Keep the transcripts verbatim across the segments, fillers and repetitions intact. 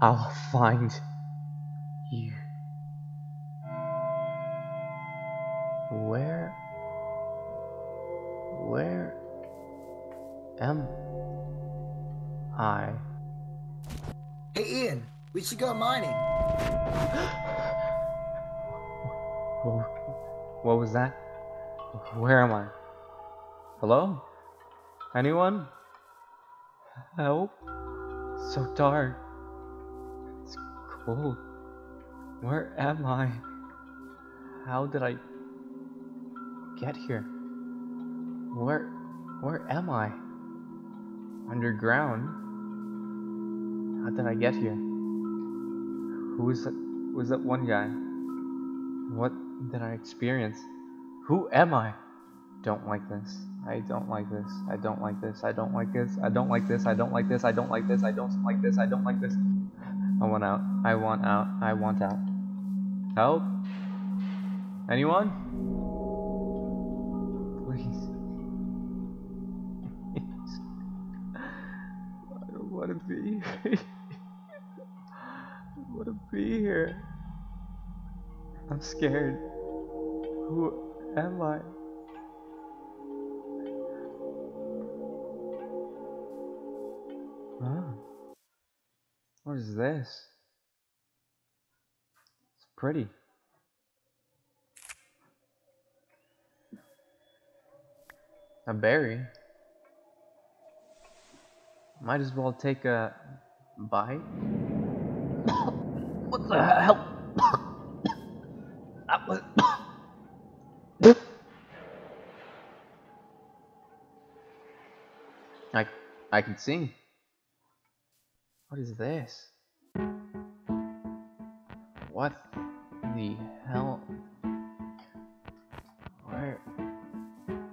I'll find you. Where, where am I? Hey Ian, we should go mining. What was that? Where am I? Hello? Anyone? Help? It's so dark. It's cold. Where am I? How did I get here? Where, where am I? Underground? How did I get here? Who is that? Was that one guy? What did I experience? Who am I? Don't like this. I don't like this. I don't like this. I don't like this. I don't like this. I don't like this. I don't like this. I don't like this. I don't like this. I want out. I want out. I want out. Help? Anyone? Please. Please. I don't want to be here. I don't want to be here. I'm scared. Who am I? Huh? What is this? It's pretty. A berry. Might as well take a bite. What the hell? That was. I I can sing. What is this? What the hell? Where?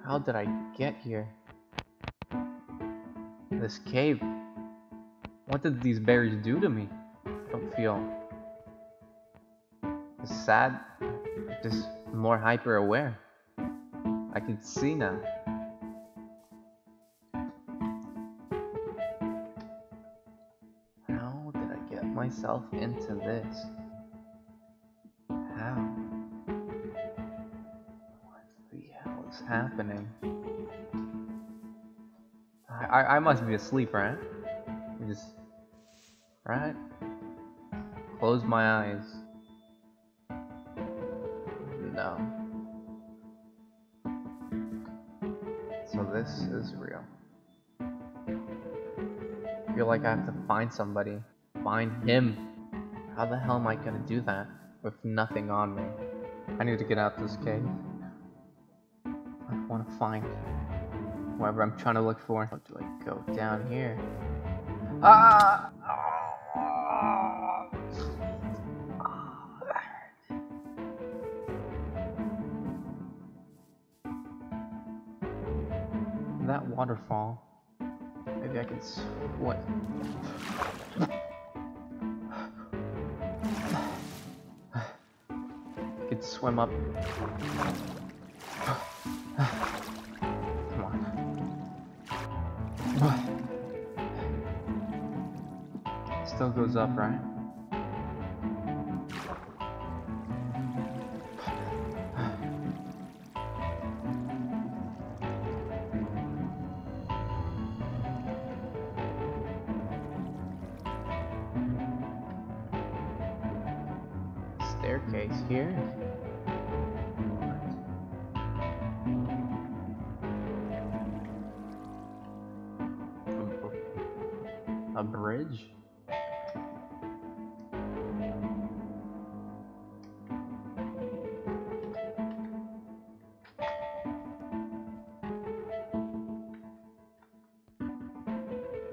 How did I get here? This cave. What did these berries do to me? I don't feel sad. Just more hyper aware. I can see now. Myself into this. How? What the hell is happening? I, I I must be asleep, right? I just right. Close my eyes. No. So this is real. I feel like I have to find somebody. Find him. How the hell am I gonna do that with nothing on me? I need to get out this cave. I want to find whoever I'm trying to look for. How do I go down here? Ah! That waterfall. Maybe I can swim. Swim up. Come on. Still goes up, right? Staircase here. A bridge?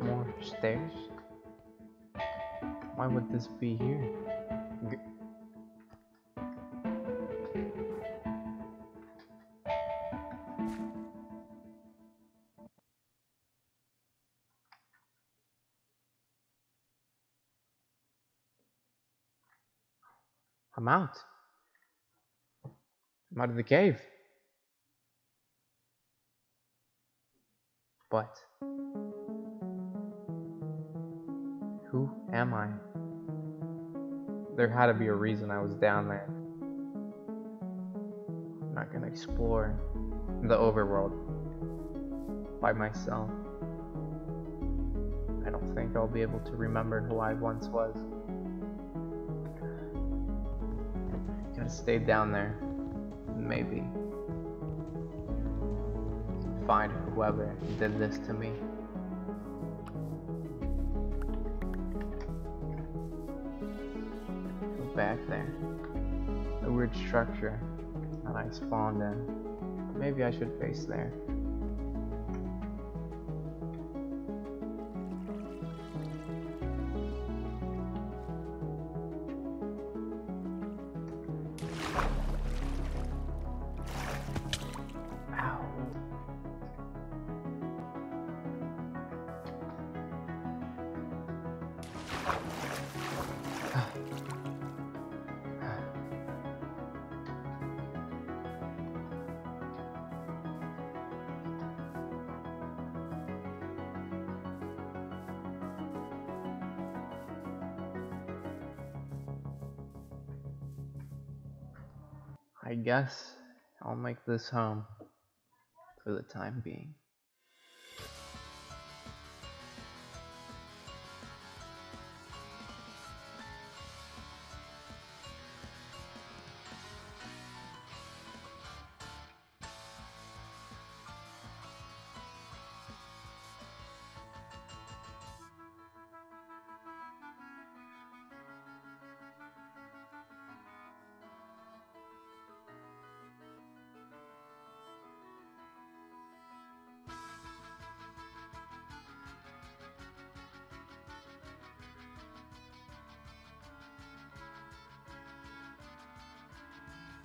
More stairs? Why would this be here? G I'm out. I'm out of the cave. But who am I? there had to be a reason I was down there. I'm not gonna explore the overworld by myself. I don't think I'll be able to remember who I once was. Gotta stay down there. Maybe. Find whoever did this to me. Go back there. The weird structure that I spawned in. Maybe I should face there. I guess I'll make this home for the time being.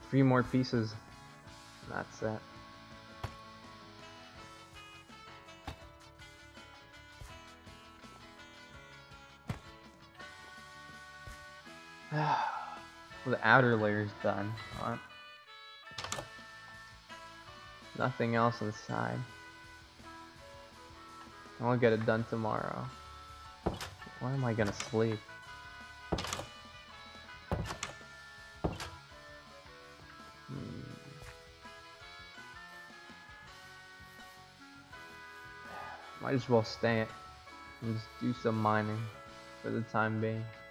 Three more pieces, and that's it. Well, the outer layer's done. Huh? Nothing else inside. I'll get it done tomorrow. Where am I gonna sleep? Might as well stay it and just do some mining for the time being.